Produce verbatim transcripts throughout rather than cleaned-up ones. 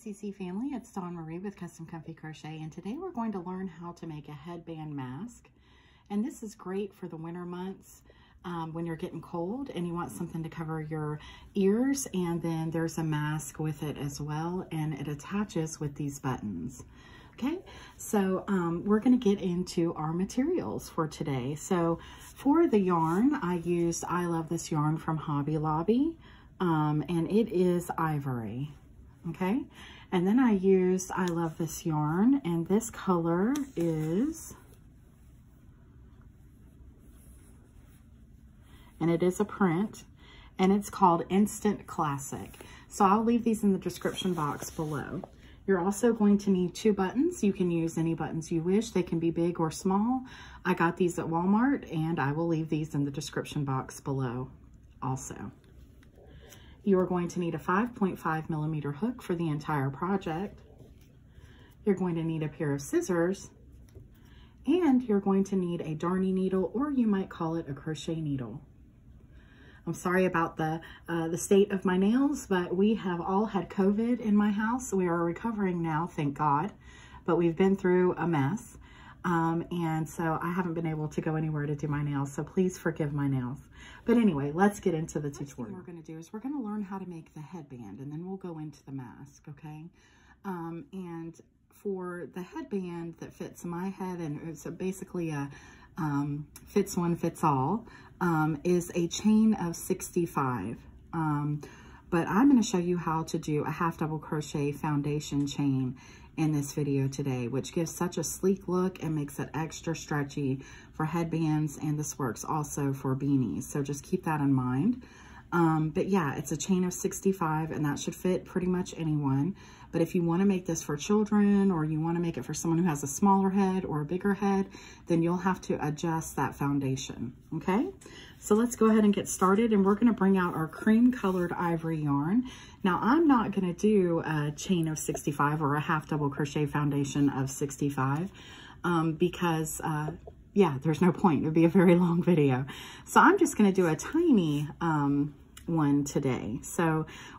C C C family, it's Dawn Marie with Custom Comfy Crochet, and today we're going to learn how to make a headband mask. And this is great for the winter months um, when you're getting cold and you want something to cover your ears, and then there's a mask with it as well, and it attaches with these buttons. Okay, so um, we're going to get into our materials for today. So for the yarn, I used I Love This Yarn from Hobby Lobby, um, and it is ivory. Okay, and then I used I Love This Yarn, and this color is, and it is a print, and it's called Instant Classic. So I'll leave these in the description box below. You're also going to need two buttons. You can use any buttons you wish. They can be big or small. I got these at Walmart, and I will leave these in the description box below also. You are going to need a five point five millimeter hook for the entire project. You're going to need a pair of scissors, and you're going to need a darning needle, or you might call it a crochet needle. I'm sorry about the uh, the state of my nails, but we have all had COVID in my house. We are recovering now, thank God, but we've been through a mess, um, and so I haven't been able to go anywhere to do my nails, so please forgive my nails. But anyway, let's get into the tutorial. What we're going to do is we're going to learn how to make the headband, and then we'll go into the mask, okay? Um, and for the headband that fits my head, and it's a, basically a um, fits one, fits all, Um, is a chain of sixty-five, um, but I'm going to show you how to do a half double crochet foundation chain in this video today, which gives such a sleek look and makes it extra stretchy for headbands, and this works also for beanies, so just keep that in mind. Um, but yeah, it's a chain of sixty-five, and that should fit pretty much anyone, but if you want to make this for children, or you want to make it for someone who has a smaller head or a bigger head, then you'll have to adjust that foundation. Okay, so let's go ahead and get started, and we're going to bring out our cream colored ivory yarn. Now I'm not going to do a chain of sixty-five or a half double crochet foundation of sixty-five, um, because uh, yeah, there's no point. It would be a very long video. So I'm just going to do a tiny um, one today. So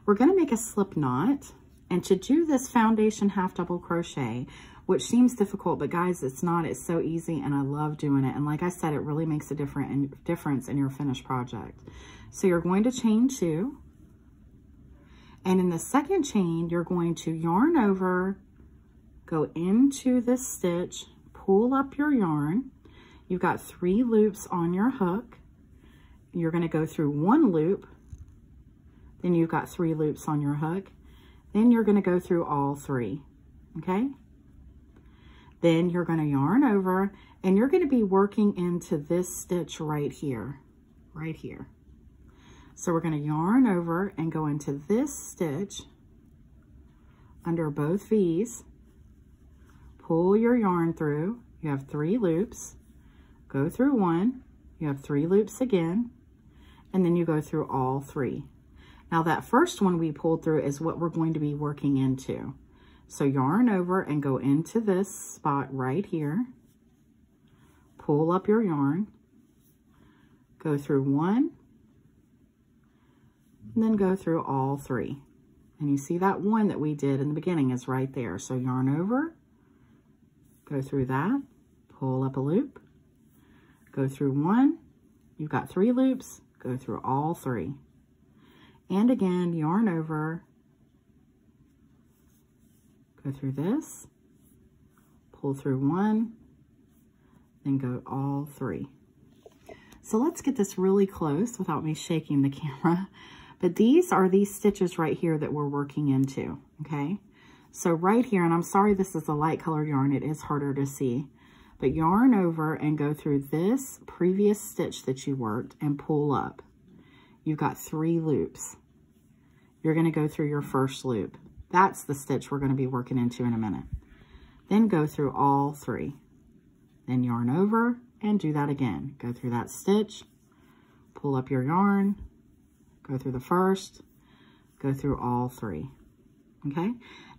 we're going to make a slip knot. And to do this foundation half double crochet, which seems difficult, but guys, it's not. It's so easy, and I love doing it. And like I said, it really makes a different difference in your finished project. So you're going to chain two. And in the second chain, you're going to yarn over, go into this stitch, pull up your yarn. You've got three loops on your hook. You're going to go through one loop. Then you've got three loops on your hook. Then you're going to go through all three. Okay? Then you're going to yarn over, and you're going to be working into this stitch right here. Right here. So we're going to yarn over and go into this stitch under both V's. Pull your yarn through. You have three loops. Go through one, you have three loops again, and then you go through all three. Now that first one we pulled through is what we're going to be working into. So yarn over and go into this spot right here, pull up your yarn, go through one, and then go through all three. And you see that one that we did in the beginning is right there. So yarn over, go through that, pull up a loop, go through one, you've got three loops, go through all three. And again, yarn over, go through this, pull through one, then go all three. So let's get this really close without me shaking the camera. But these are these stitches right here that we're working into, okay? So right here, and I'm sorry this is a light color yarn, it is harder to see. But yarn over and go through this previous stitch that you worked and pull up. You've got three loops. You're going to go through your first loop. That's the stitch we're going to be working into in a minute. Then go through all three. Then yarn over and do that again. Go through that stitch, pull up your yarn, go through the first, go through all three. Okay?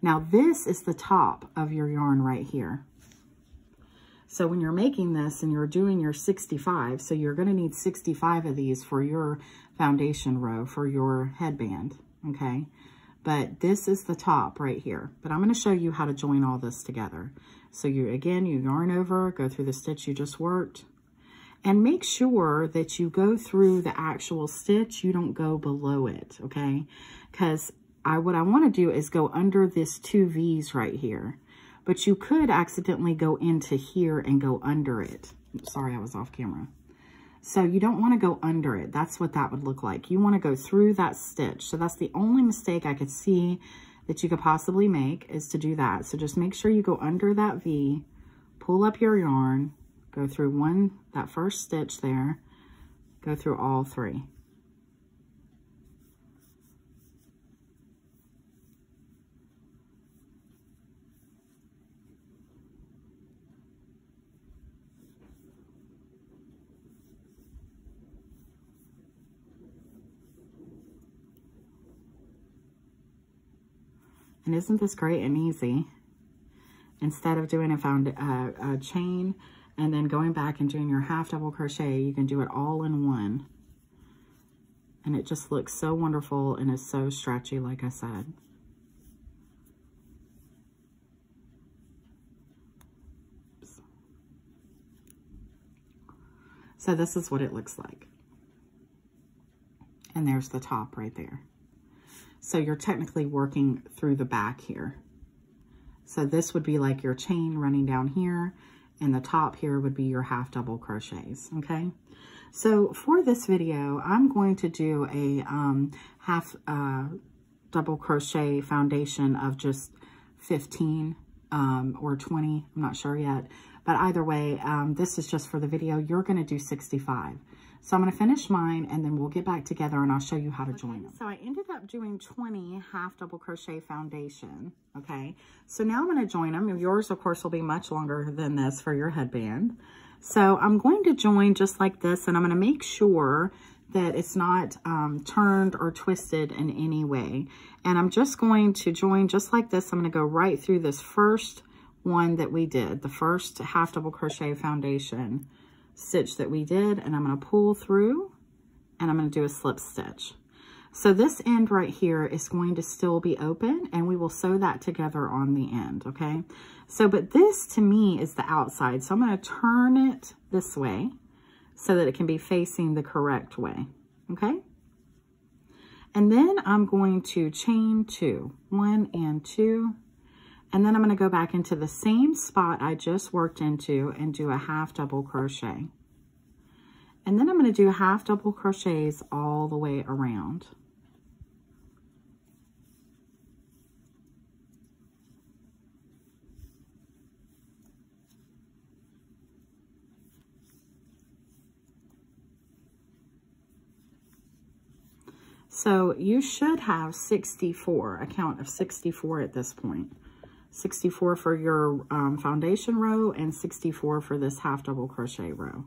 Now this is the top of your yarn right here. So when you're making this and you're doing your sixty-five, so you're going to need sixty-five of these for your foundation row, for your headband, okay? but this is the top right here. But I'm going to show you how to join all this together. So you, again, you yarn over, go through the stitch you just worked, and make sure that you go through the actual stitch. You don't go below it, okay? Because I, what I want to do is go under this two V's right here, but you could accidentally go into here and go under it. Sorry, I was off camera. So you don't want to go under it. That's what that would look like. You want to go through that stitch. So that's the only mistake I could see that you could possibly make, is to do that. So just make sure you go under that V, pull up your yarn, go through one, that first stitch there, go through all three. And isn't this great and easy? Instead of doing a, found, uh, a chain and then going back and doing your half double crochet, you can do it all in one. And it just looks so wonderful and is so stretchy, like I said. Oops. So this is what it looks like. And there's the top right there. So you're technically working through the back here. So this would be like your chain running down here, and the top here would be your half double crochets, okay? So for this video, I'm going to do a um, half uh, double crochet foundation of just fifteen um, or twenty, I'm not sure yet. But either way, um, this is just for the video. You're gonna do sixty-five. So I'm going to finish mine, and then we'll get back together and I'll show you how to join them. So I ended up doing twenty half double crochet foundation. Okay. So now I'm going to join them. Yours, of course, will be much longer than this for your headband. So I'm going to join just like this, and I'm going to make sure that it's not um, turned or twisted in any way. And I'm just going to join just like this. I'm going to go right through this first one that we did, the first half double crochet foundation stitch that we did, and I'm going to pull through, and I'm going to do a slip stitch. So this end right here is going to still be open, and we will sew that together on the end, okay? So, but this to me is the outside, so I'm going to turn it this way so that it can be facing the correct way, okay? And then I'm going to chain two, one and two, and then I'm going to go back into the same spot I just worked into and do a half double crochet. And then I'm going to do half double crochets all the way around. So you should have sixty-four, a count of sixty-four at this point. sixty-four for your um, foundation row and sixty-four for this half double crochet row.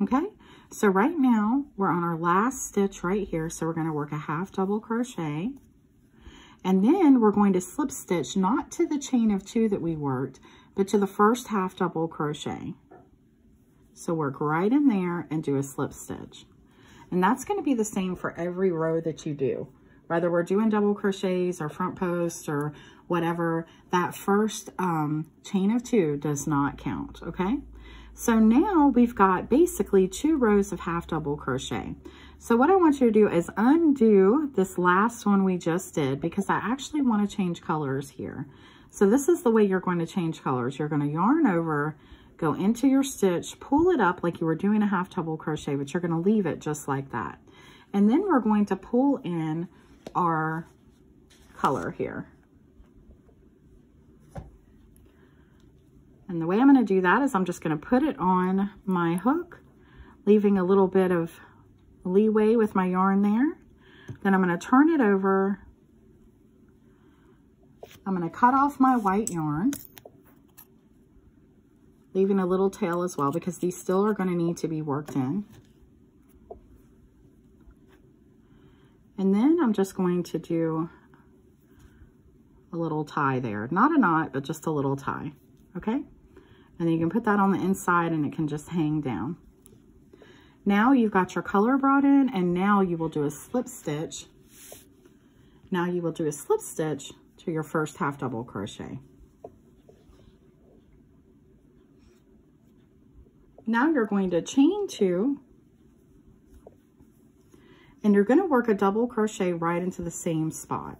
Okay, so right now we're on our last stitch right here. So we're going to work a half double crochet, and then we're going to slip stitch, not to the chain of two that we worked, but to the first half double crochet. So work right in there and do a slip stitch. And that's going to be the same for every row that you do. Whether we're doing double crochets or front post or whatever, that first um, chain of two does not count, okay? So now we've got basically two rows of half double crochet. So what I want you to do is undo this last one we just did, because I actually want to change colors here. So this is the way you're going to change colors. You're going to yarn over, go into your stitch, pull it up like you were doing a half double crochet, but you're going to leave it just like that. And then we're going to pull in our color here. And the way I'm going to do that is I'm just going to put it on my hook, leaving a little bit of leeway with my yarn there. Then I'm going to turn it over. I'm going to cut off my white yarn, leaving a little tail as well, because these still are going to need to be worked in. And then I'm just going to do a little tie there. Not a knot, but just a little tie. Okay? And then you can put that on the inside and it can just hang down. Now you've got your color brought in, and now you will do a slip stitch. Now you will do a slip stitch to your first half double crochet. Now you're going to chain two, and you're going to work a double crochet right into the same spot.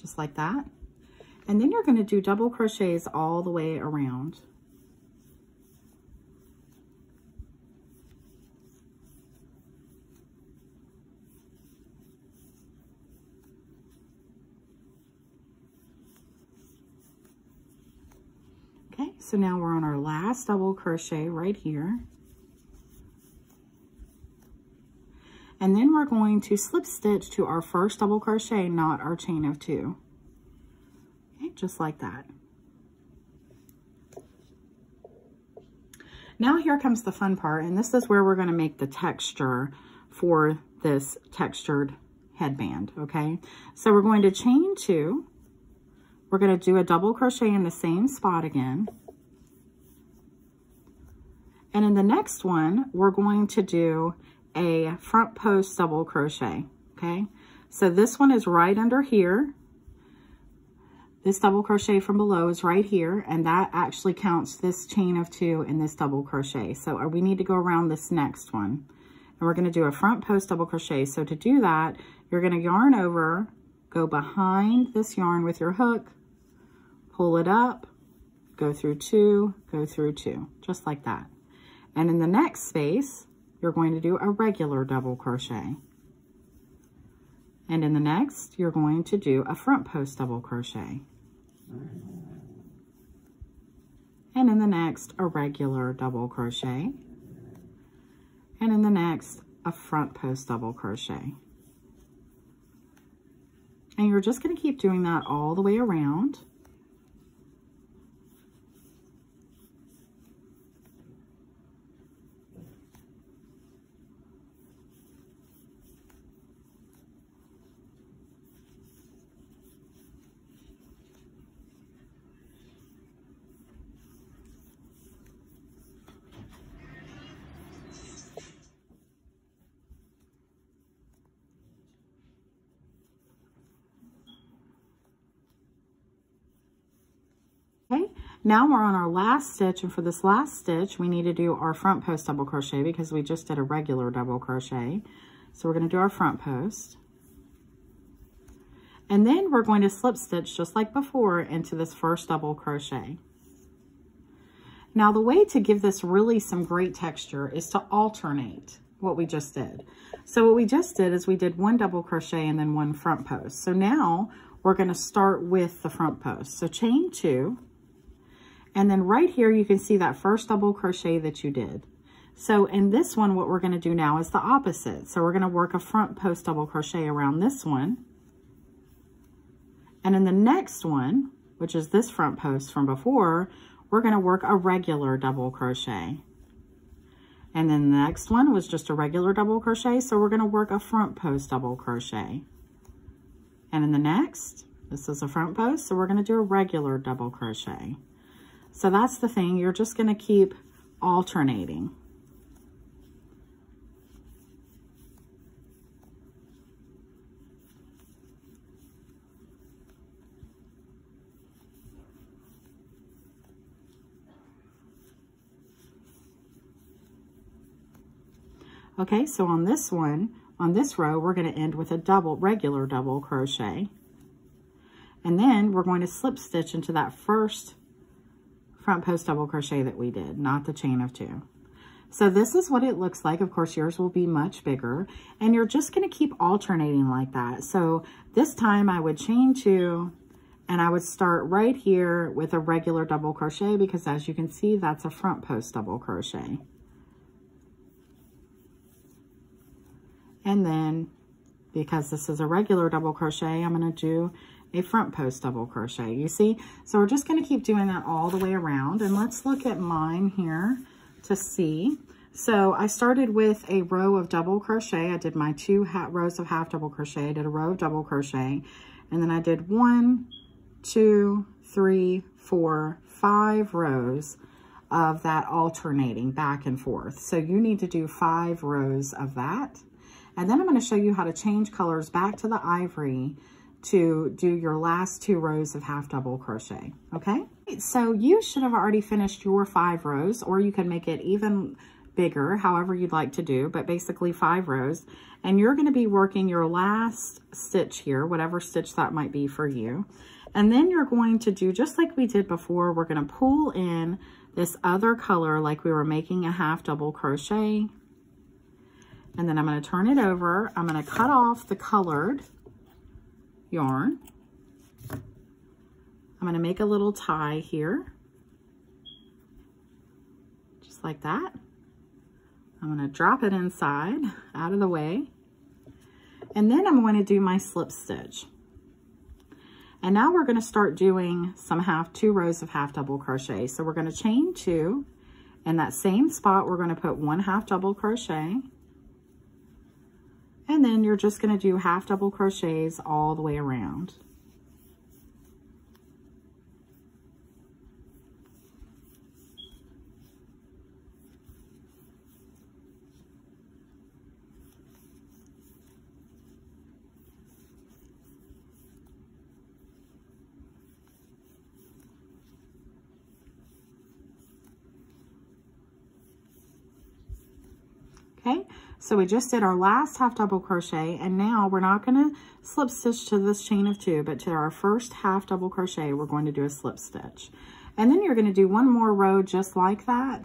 Just like that. And then you're going to do double crochets all the way around. Okay, so now we're on our last double crochet right here. And then we're going to slip stitch to our first double crochet, not our chain of two. Just like that. Now here comes the fun part, and this is where we're going to make the texture for this textured headband. Okay, so we're going to chain two, we're going to do a double crochet in the same spot again, and in the next one we're going to do a front post double crochet. Okay, so this one is right under here. This double crochet from below is right here, and that actually counts this chain of two and this double crochet. So we need to go around this next one, and we're going to do a front post double crochet. So to do that, you're going to yarn over, go behind this yarn with your hook, pull it up, go through two, go through two, just like that. And in the next space, you're going to do a regular double crochet. And in the next, you're going to do a front post double crochet. And in the next, a regular double crochet. And in the next, a front post double crochet. And you're just going to keep doing that all the way around. Now we're on our last stitch, and for this last stitch, we need to do our front post double crochet because we just did a regular double crochet. So we're going to do our front post. And then we're going to slip stitch just like before into this first double crochet. Now the way to give this really some great texture is to alternate what we just did. So what we just did is we did one double crochet and then one front post. So now we're going to start with the front post. So chain two. And then right here, you can see that first double crochet that you did. So in this one, what we're going to do now is the opposite. So we're going to work a front post double crochet around this one. And in the next one, which is this front post from before, we're going to work a regular double crochet. And then the next one was just a regular double crochet. So we're going to work a front post double crochet. And in the next, this is a front post. So we're going to do a regular double crochet. So that's the thing, you're just going to keep alternating. Okay, so on this one, on this row, we're going to end with a double, regular double crochet. And then we're going to slip stitch into that first front post double crochet that we did, not the chain of two. So this is what it looks like. Of course, yours will be much bigger, and you're just going to keep alternating like that. So this time I would chain two, and I would start right here with a regular double crochet, because as you can see, that's a front post double crochet. And then, because this is a regular double crochet, I'm going to do a front post double crochet, you see? So we're just going to keep doing that all the way around. And let's look at mine here to see. So I started with a row of double crochet. I did my two ha- rows of half double crochet. I did a row of double crochet, and then I did one, two, three, four, five rows of that alternating back and forth. So you need to do five rows of that. And then I'm going to show you how to change colors back to the ivory to do your last two rows of half double crochet. Okay, so you should have already finished your five rows, or you can make it even bigger, however you'd like to do, but basically five rows. And you're going to be working your last stitch here, whatever stitch that might be for you. And then you're going to do just like we did before. We're going to pull in this other color like we were making a half double crochet. And then I'm going to turn it over. I'm going to cut off the colored yarn. I'm going to make a little tie here, just like that. I'm going to drop it inside, out of the way. And then I'm going to do my slip stitch. And now we're going to start doing some half, two rows of half double crochet. So we're going to chain two. In that same spot, we're going to put one half double crochet. And then you're just going to do half double crochets all the way around. Okay, so we just did our last half double crochet, and now we're not going to slip stitch to this chain of two, but to our first half double crochet, we're going to do a slip stitch. And then you're going to do one more row just like that,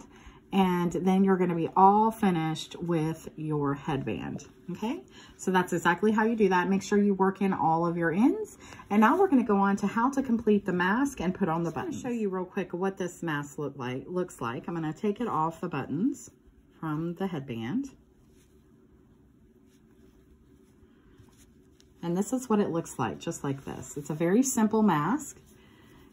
and then you're going to be all finished with your headband. Okay, so that's exactly how you do that. Make sure you work in all of your ends. And now we're going to go on to how to complete the mask and put on the buttons. I'm going to show you real quick what this mask look like, looks like. I'm going to take it off the buttons from the headband. And this is what it looks like, just like this. It's a very simple mask.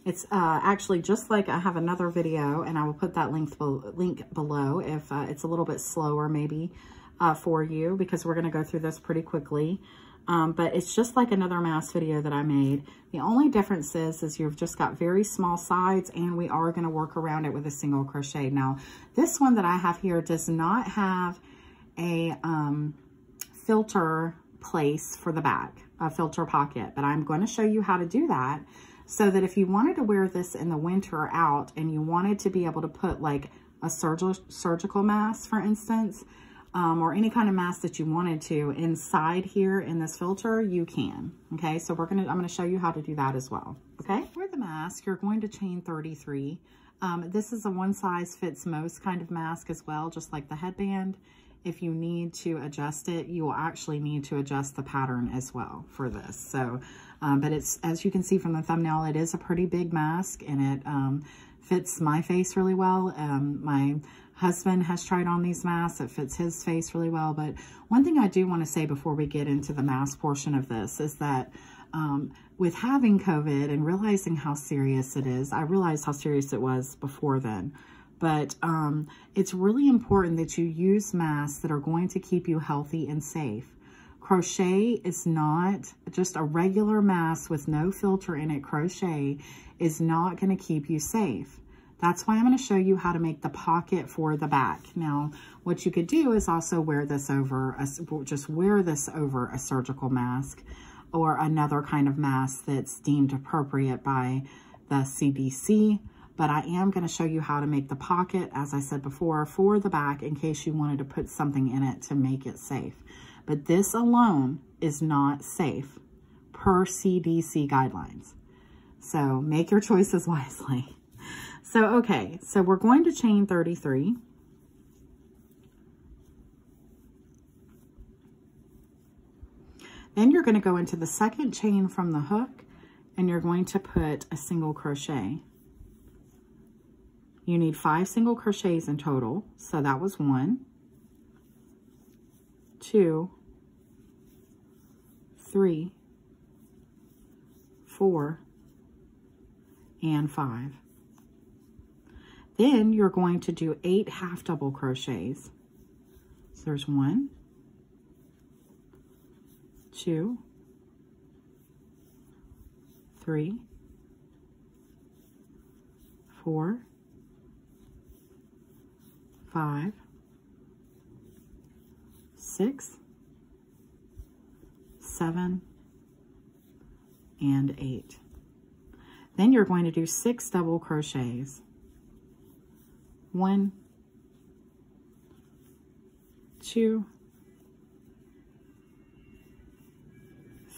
It's uh, actually just like, I have another video, and I will put that link, be link below if uh, it's a little bit slower maybe uh, for you, because we're gonna go through this pretty quickly. Um, but it's just like another mask video that I made. The only difference is, is you've just got very small sides, and we are going to work around it with a single crochet. Now, this one that I have here does not have a um, filter place for the back, a filter pocket, but I'm going to show you how to do that, so that if you wanted to wear this in the winter out and you wanted to be able to put like a surgical surgical mask, for instance, Um, or any kind of mask that you wanted to inside here in this filter, you can. Okay, so we're gonna, I'm gonna show you how to do that as well. Okay, for the mask, you're going to chain thirty-three. Um, this is a one size fits most kind of mask as well, just like the headband. If you need to adjust it, you will actually need to adjust the pattern as well for this. So, um, but it's, as you can see from the thumbnail, it is a pretty big mask, and it um, fits my face really well. Um, my husband has tried on these masks. It fits his face really well. But one thing I do want to say before we get into the mask portion of this is that um, with having COVID and realizing how serious it is, I realized how serious it was before then, but um, it's really important that you use masks that are going to keep you healthy and safe. Crochet is not, just a regular mask with no filter in it, crochet is not going to keep you safe. That's why I'm going to show you how to make the pocket for the back. Now, what you could do is also wear this over, a, just wear this over a surgical mask or another kind of mask that's deemed appropriate by the C D C but I am going to show you how to make the pocket, as I said before, for the back in case you wanted to put something in it to make it safe. But this alone is not safe per C D C guidelines. So make your choices wisely. So, okay, so we're going to chain thirty-three. Then you're going to go into the second chain from the hook and you're going to put a single crochet. You need five single crochets in total. So that was one, two, three, four, and five. Then you're going to do eight half double crochets. So there's one, two, three, four, five, six, seven, and eight. Then you're going to do six double crochets. One, two,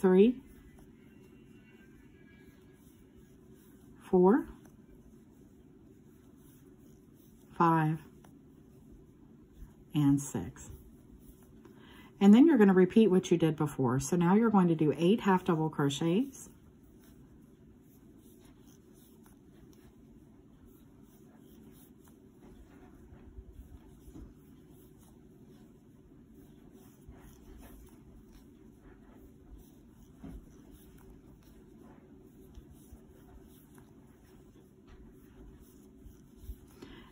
three, four, five, and six. And then you're going to repeat what you did before. So now you're going to do eight half double crochets,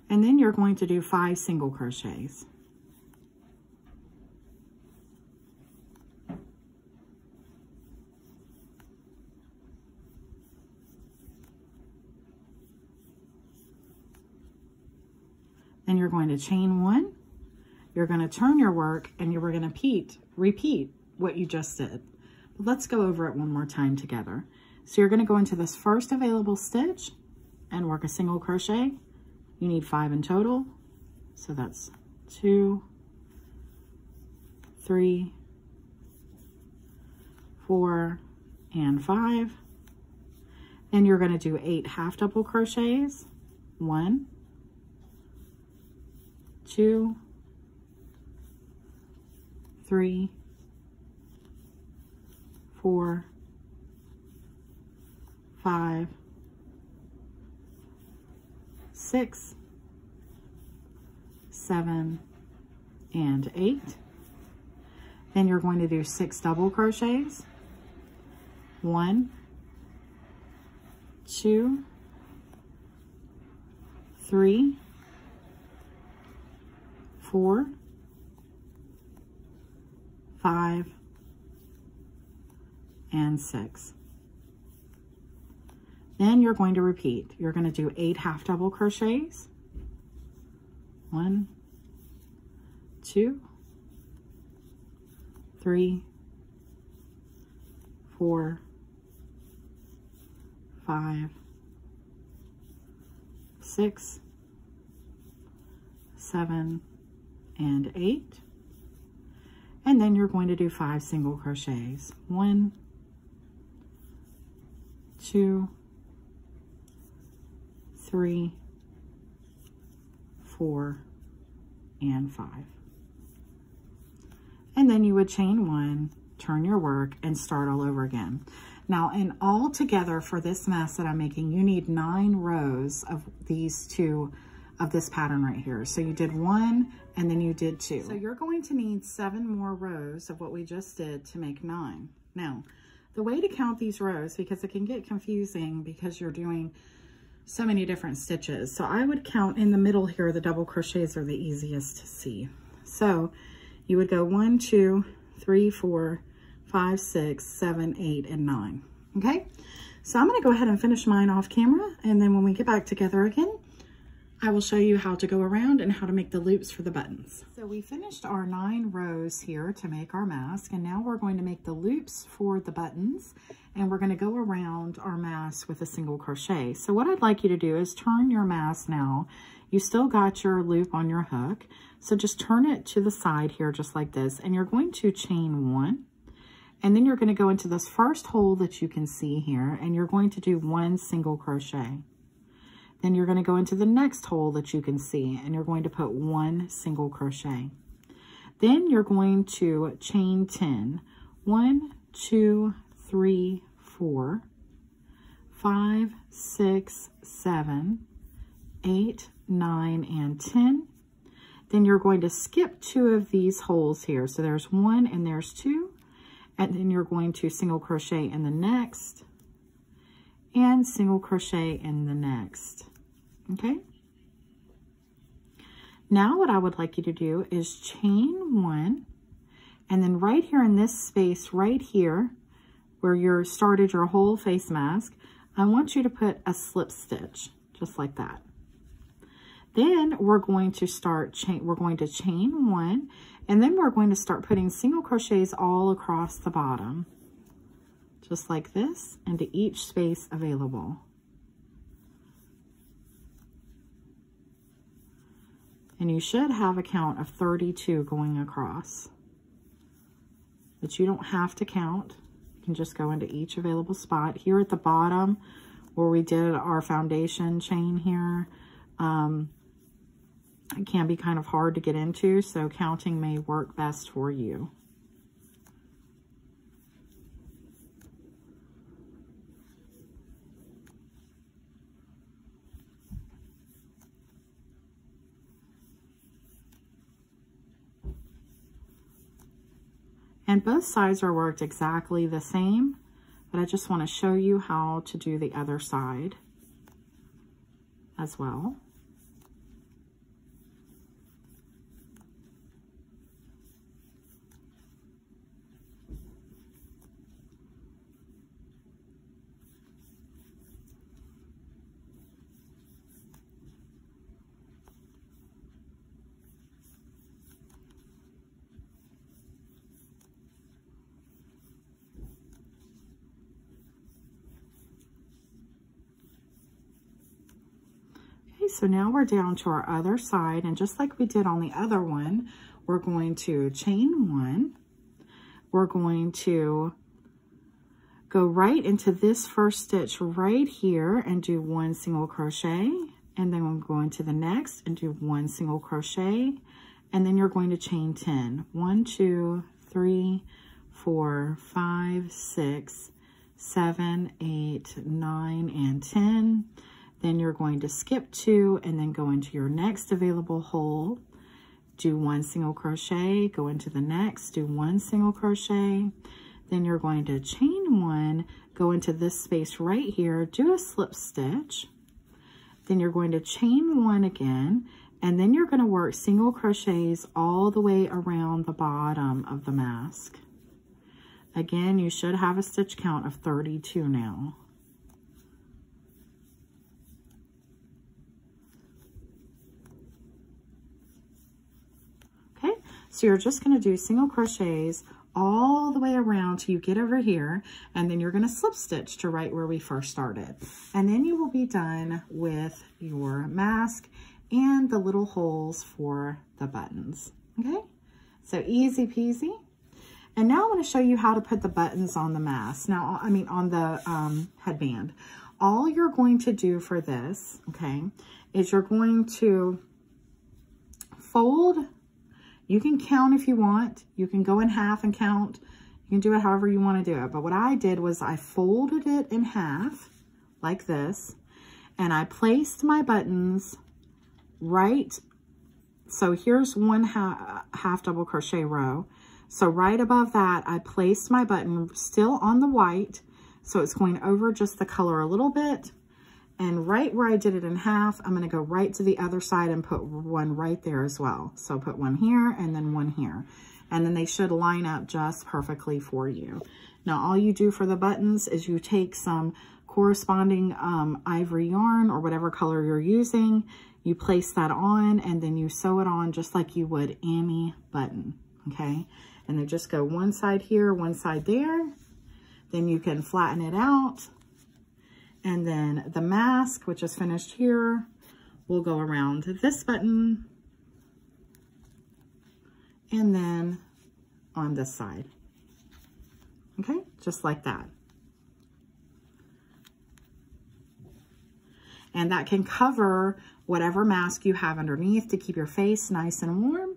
and then you're going to do five single crochets. Then you're going to chain one, you're going to turn your work, and you're going to repeat, repeat what you just did. Let's go over it one more time together. So you're going to go into this first available stitch and work a single crochet. You need five in total, so that's two, three, four, and five. Then you're going to do eight half double crochets, one, two, three, four, five, six, seven, and eight. Then you're going to do six double crochets, one, two, three, four, five, and six. Then you're going to repeat. You're going to do eight half double crochets. One, two, three, four, five, six, seven, and eight. And then you're going to do five single crochets. One, two, three, four, and five. And then you would chain one, turn your work, and start all over again. Now, in all together for this mask that I'm making, you need nine rows of these two, of this pattern right here. So you did one, and then you did two. So you're going to need seven more rows of what we just did to make nine. Now, the way to count these rows, because it can get confusing because you're doing so many different stitches. So I would count in the middle here, the double crochets are the easiest to see. So you would go one, two, three, four, five, six, seven, eight, and nine. Okay. So I'm going to go ahead and finish mine off camera. And then when we get back together again, I will show you how to go around and how to make the loops for the buttons. So we finished our nine rows here to make our mask, and now we're going to make the loops for the buttons, and we're going to go around our mask with a single crochet. So what I'd like you to do is turn your mask now. You still got your loop on your hook, so just turn it to the side here just like this, and you're going to chain one, and then you're going to go into this first hole that you can see here, and you're going to do one single crochet. Then you're going to go into the next hole that you can see, and you're going to put one single crochet. Then you're going to chain ten. One, two, three, four, five, six, seven, eight, nine, and ten. Then you're going to skip two of these holes here. So there's one and there's two. And then you're going to single crochet in the next, and single crochet in the next. Okay, now what I would like you to do is chain one, and then right here in this space right here where you started your whole face mask, I want you to put a slip stitch just like that. Then we're going to start chain we're going to chain one, and then we're going to start putting single crochets all across the bottom just like this, into each space available. And you should have a count of thirty-two going across. But you don't have to count. You can just go into each available spot. Here at the bottom where we did our foundation chain here, um, it can be kind of hard to get into, so counting may work best for you. And both sides are worked exactly the same, but I just want to show you how to do the other side as well. So now we're down to our other side, and just like we did on the other one, we're going to chain one. We're going to go right into this first stitch right here and do one single crochet, and then we'll go into the next and do one single crochet, and then you're going to chain ten. One, two, three, four, five, six, seven, eight, nine, and ten. Then you're going to skip two and then go into your next available hole, do one single crochet, go into the next, do one single crochet. Then you're going to chain one, go into this space right here, do a slip stitch. Then you're going to chain one again, and then you're going to work single crochets all the way around the bottom of the mask. Again, you should have a stitch count of thirty-two now. So you're just going to do single crochets all the way around till you get over here, and then you're going to slip stitch to right where we first started. And then you will be done with your mask and the little holes for the buttons. Okay, so easy peasy. And now I want to show you how to put the buttons on the mask. Now, I mean on the um, headband. All you're going to do for this, okay, is you're going to fold. You can count if you want. You can go in half and count. You can do it however you want to do it. But what I did was I folded it in half like this, and I placed my buttons right. So here's one half, half double crochet row. So right above that, I placed my button still on the white. So it's going over just the color a little bit. And right where I did it in half, I'm going to go right to the other side and put one right there as well. So I'll put one here and then one here. And then they should line up just perfectly for you. Now, all you do for the buttons is you take some corresponding um, ivory yarn or whatever color you're using. You place that on and then you sew it on just like you would any button, okay? And then just go one side here, one side there. Then you can flatten it out. And then the mask, which is finished here, will go around this button. And then on this side, okay? Just like that. And that can cover whatever mask you have underneath to keep your face nice and warm.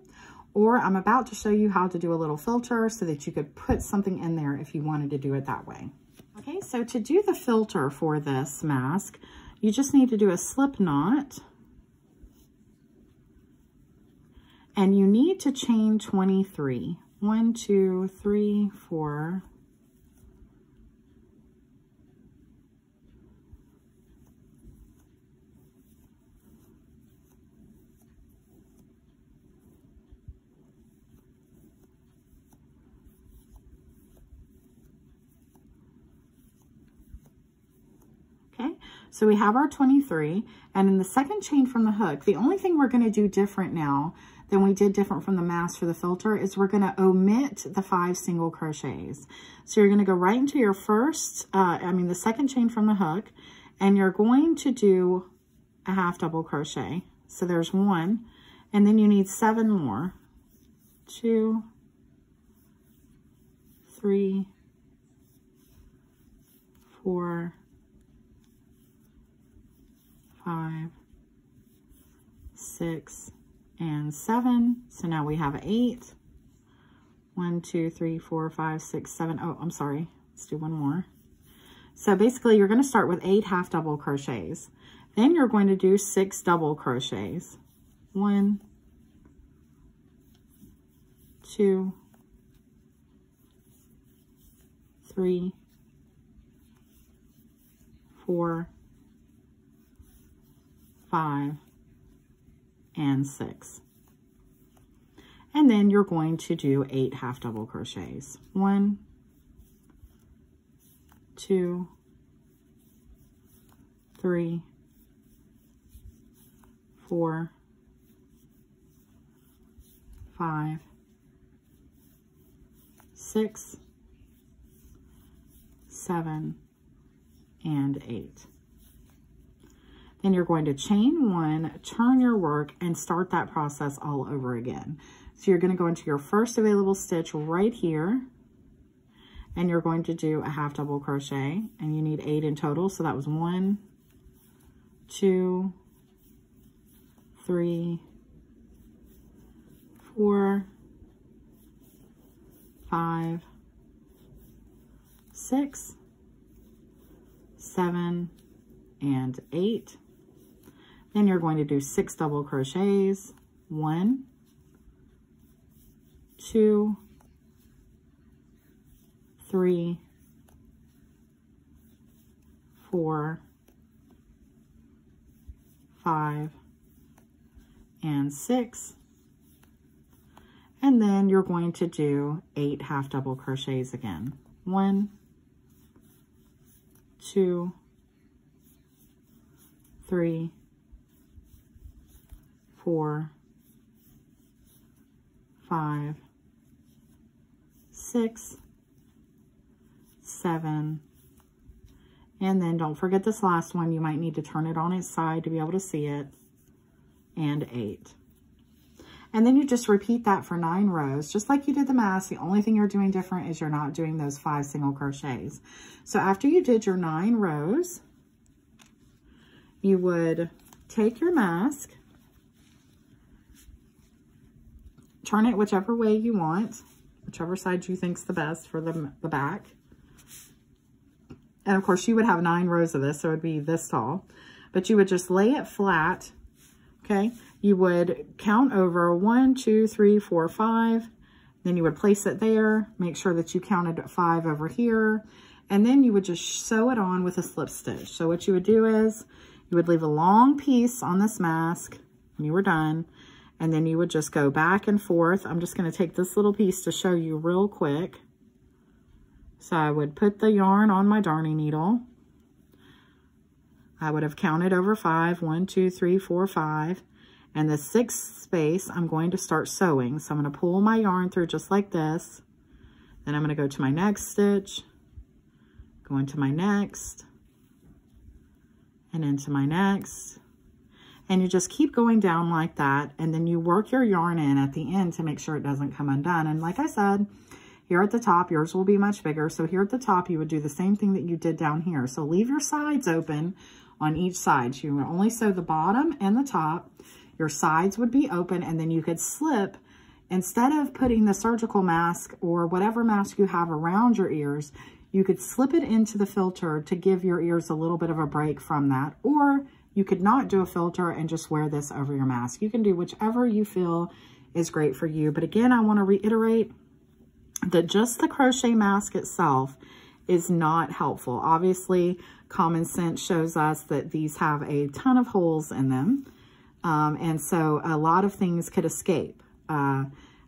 Or I'm about to show you how to do a little filter so that you could put something in there if you wanted to do it that way. Okay, so to do the filter for this mask, you just need to do a slip knot. And you need to chain twenty-three. One, two, three, four, so we have our twenty-three, and in the second chain from the hook, the only thing we're going to do different now than we did different from the mask for the filter is we're going to omit the five single crochets. So you're going to go right into your first, uh, I mean the second chain from the hook, and you're going to do a half double crochet. So there's one, and then you need seven more. Two, three, four, five, six, and seven. So now we have eight. One, two, three, four, five, six, seven. Oh, I'm sorry. Let's do one more. So basically you're going to start with eight half double crochets. Then you're going to do six double crochets. One, two, three, four, five, and six. And then you're going to do eight half double crochets. One, two, three, four, five, six, seven, and eight. Then you're going to chain one, turn your work, and start that process all over again. So you're going to go into your first available stitch right here, and you're going to do a half double crochet, and you need eight in total. So that was one, two, three, four, five, six, seven, and eight. Then you're going to do six double crochets, one, two, three, four, five, and six. And then you're going to do eight half double crochets again. One, two, three, four, five, six, seven, and then don't forget this last one. You might need to turn it on its side to be able to see it, and eight. And then you just repeat that for nine rows, just like you did the mask. The only thing you're doing different is you're not doing those five single crochets. So after you did your nine rows, you would take your mask, turn it whichever way you want, whichever side you think's the best for the, the back. And of course you would have nine rows of this, so it'd be this tall, but you would just lay it flat, okay? You would count over one, two, three, four, five, then you would place it there, make sure that you counted five over here, and then you would just sew it on with a slip stitch. So what you would do is, you would leave a long piece on this mask when you were done, and then you would just go back and forth. I'm just going to take this little piece to show you real quick. So I would put the yarn on my darning needle. I would have counted over five, one, two, three, four, five, and the sixth space I'm going to start sewing. So I'm going to pull my yarn through just like this, then I'm going to go to my next stitch, go into my next, and into my next, and you just keep going down like that, and then you work your yarn in at the end to make sure it doesn't come undone. And like I said, here at the top, yours will be much bigger. So here at the top, you would do the same thing that you did down here. So leave your sides open on each side. You would only sew the bottom and the top. Your sides would be open, and then you could slip. Instead of putting the surgical mask or whatever mask you have around your ears, you could slip it into the filter to give your ears a little bit of a break from that. Or you could not do a filter and just wear this over your mask. You can do whichever you feel is great for you. But again, I want to reiterate that just the crochet mask itself is not helpful. Obviously, common sense shows us that these have a ton of holes in them. Um, and so a lot of things could escape. Uh,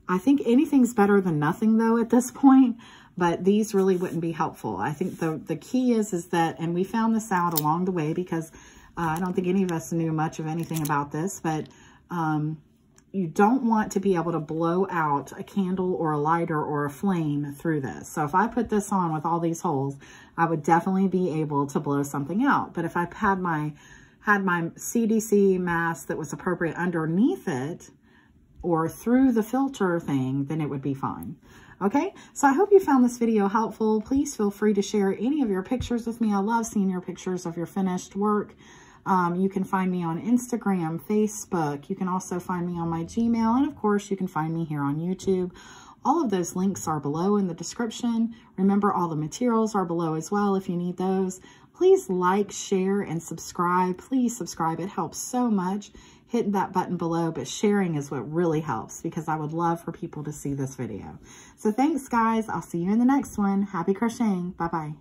I think anything's better than nothing though at this point, but these really wouldn't be helpful. I think the, the key is, is that, and we found this out along the way because uh, I don't think any of us knew much of anything about this, but um, you don't want to be able to blow out a candle or a lighter or a flame through this. So if I put this on with all these holes, I would definitely be able to blow something out. But if I had my had my C D C mask that was appropriate underneath it or through the filter thing, then it would be fine. Okay, so I hope you found this video helpful. Please feel free to share any of your pictures with me. I love seeing your pictures of your finished work. Um, you can find me on Instagram, Facebook. You can also find me on my Gmail. And of course, you can find me here on YouTube. All of those links are below in the description. Remember, all the materials are below as well if you need those. Please like, share, and subscribe. Please subscribe. It helps so much. Hit that button below, but sharing is what really helps because I would love for people to see this video. So thanks, guys. I'll see you in the next one. Happy crocheting. Bye-bye.